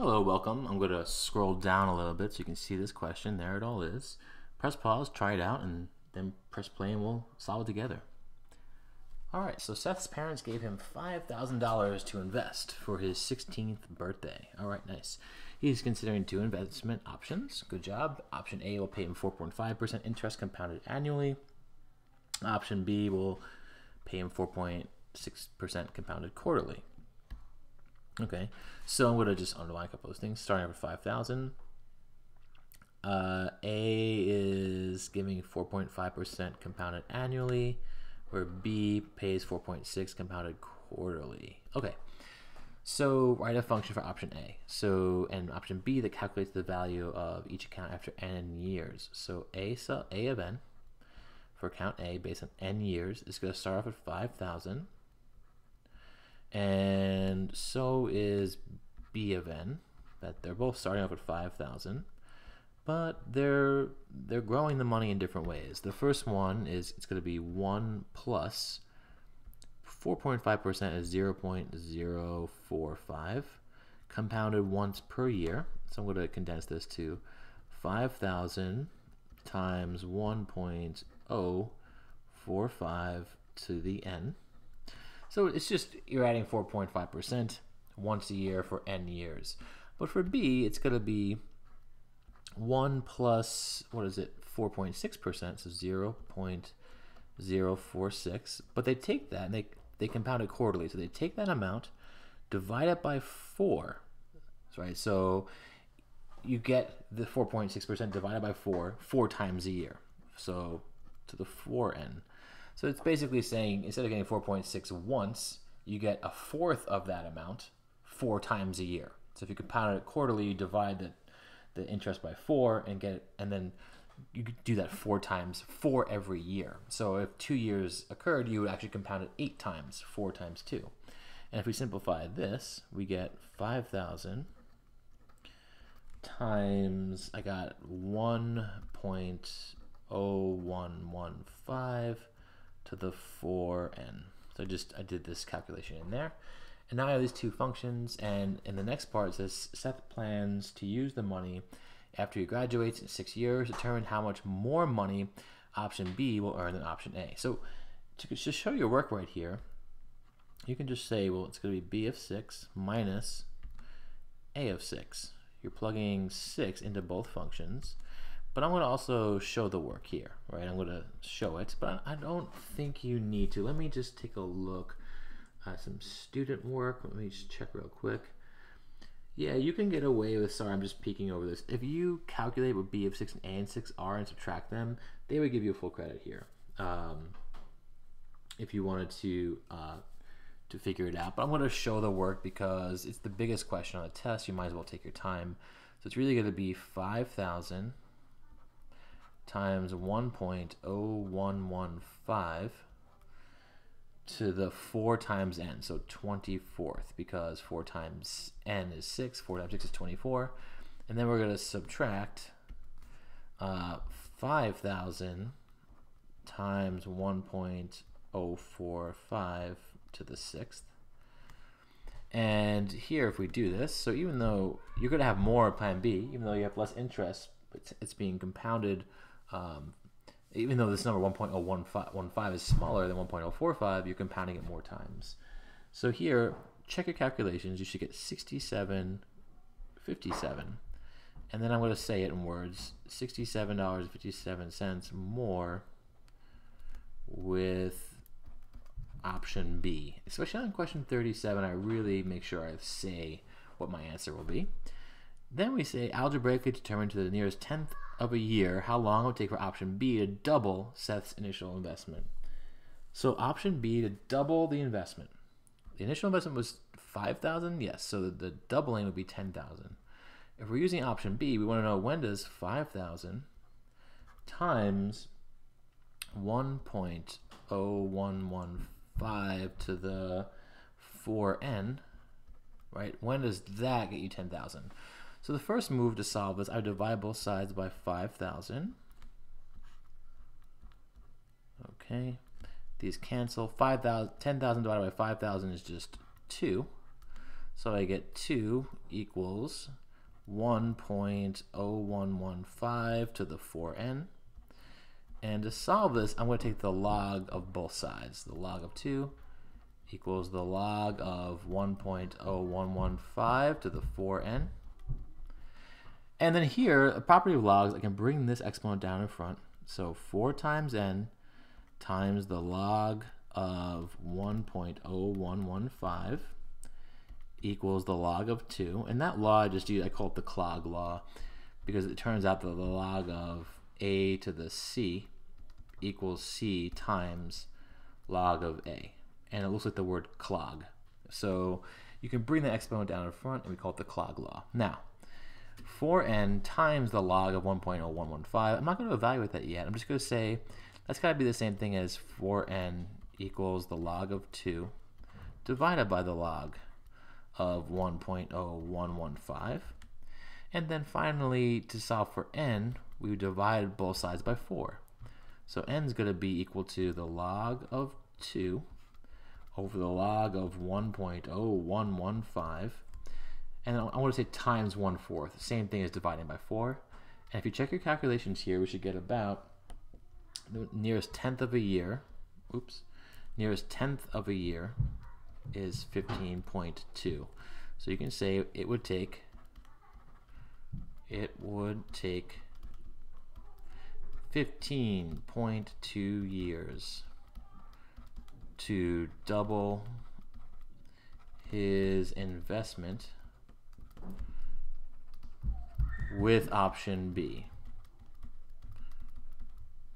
Hello, welcome. I'm going to scroll down a little bit so you can see this question. There it all is. Press pause, try it out, and then press play and we'll solve it together. All right, so Seth's parents gave him $5,000 to invest for his 16th birthday. All right, nice. He's considering two investment options. Good job. Option A will pay him 4.5% interest compounded annually. Option B will pay him 4.6% compounded quarterly. Okay, so I'm going to just underline a couple of things, starting with 5,000. A is giving 4.5% compounded annually, where B pays 4.6 compounded quarterly. Okay, so write a function for option A. So, and option B that calculates the value of each account after n years. So A of n for account A based on n years is going to start off at 5,000. And so is B of n, that they're both starting off at 5,000, but they're growing the money in different ways. The first one is it's going to be 1 plus 4.5% is 0.045, compounded once per year. So I'm going to condense this to 5,000 times 1.045 to the n. So it's just, you're adding 4.5% once a year for n years. But for B, it's going to be 1 plus, what is it, 4.6%, so 0.046. But they take that, and they compound it quarterly. So they take that amount, divide it by 4, right? So you get the 4.6% divided by 4 times a year, so to the 4n. So it's basically saying instead of getting 4.6 once, you get a fourth of that amount 4 times a year. So if you compound it quarterly, you divide the interest by 4 and get it, and then you do that 4 times 4 every year. So if 2 years occurred, you would actually compound it 8 times, 4 times 2. And if we simplify this, we get 5,000 times, I got 1.0115 to the 4n. So I did this calculation in there. And now I have these two functions, and in the next part it says Seth plans to use the money after he graduates in 6 years, determine how much more money option B will earn than option A. So to show your work right here, you can just say, well, it's gonna be B of 6 minus A of 6. You're plugging 6 into both functions. But I'm going to also show the work here, right? I'm going to show it, but I don't think you need to. Let me just take a look at some student work. Let me just check real quick. Yeah, you can get away with, sorry, I'm just peeking over this. If you calculate what B of 6 and A and 6 are and subtract them, they would give you full credit here if you wanted to figure it out. But I'm going to show the work because it's the biggest question on the test. You might as well take your time. So it's really going to be 5,000 times 1.0115 to the 4 times n, so 24th, because 4 times n is 6, 4 times 6 is 24, and then we're going to subtract 5,000 times 1.045 to the 6th. And here, if we do this, so even though you're going to have more of plan B, even though you have less interest, it's being compounded. Even though this number 1.0115 is smaller than 1.045, you're compounding it more times. So here, check your calculations. You should get 67.57, and then I'm going to say it in words: $67.57 more with option B. Especially on question 37, I really make sure I say what my answer will be. Then we say algebraically determine to the nearest 10th of a year how long it would take for option B to double Seth's initial investment. So option B to double the investment. The initial investment was 5,000, yes, so the doubling would be 10,000. If we're using option B, we want to know when does 5,000 times 1.0115 to the 4n, right? When does that get you 10,000? So the first move to solve this, I divide both sides by 5,000. Okay, these cancel. 10,000 divided by 5,000 is just 2. So I get 2 equals 1.0115 to the 4n. And to solve this, I'm going to take the log of both sides. The log of 2 equals the log of 1.0115 to the 4n. And then here, a property of logs, I can bring this exponent down in front. So 4 times n times the log of 1.0115 equals the log of 2. And that law I just use, I call it the Clog law, because it turns out that the log of a to the c equals c times log of a. And it looks like the word clog. So you can bring the exponent down in front, and we call it the Clog law. Now, 4n times the log of 1.0115. I'm not going to evaluate that yet. I'm just going to say that's got to be the same thing as 4n equals the log of 2 divided by the log of 1.0115. And then finally, to solve for n, we divide both sides by 4. So n is going to be equal to the log of 2 over the log of 1.0115. And I want to say times 1/4, same thing as dividing by 4. And if you check your calculations here, we should get about the nearest tenth of a year. Oops, nearest tenth of a year is 15.2. So you can say it would take 15.2 years to double his investment with option B.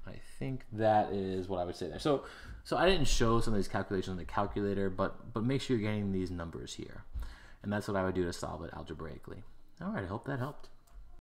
I think that is what I would say there. So I didn't show some of these calculations on the calculator, but make sure you're getting these numbers here. And that's what I would do to solve it algebraically. All right, I hope that helped.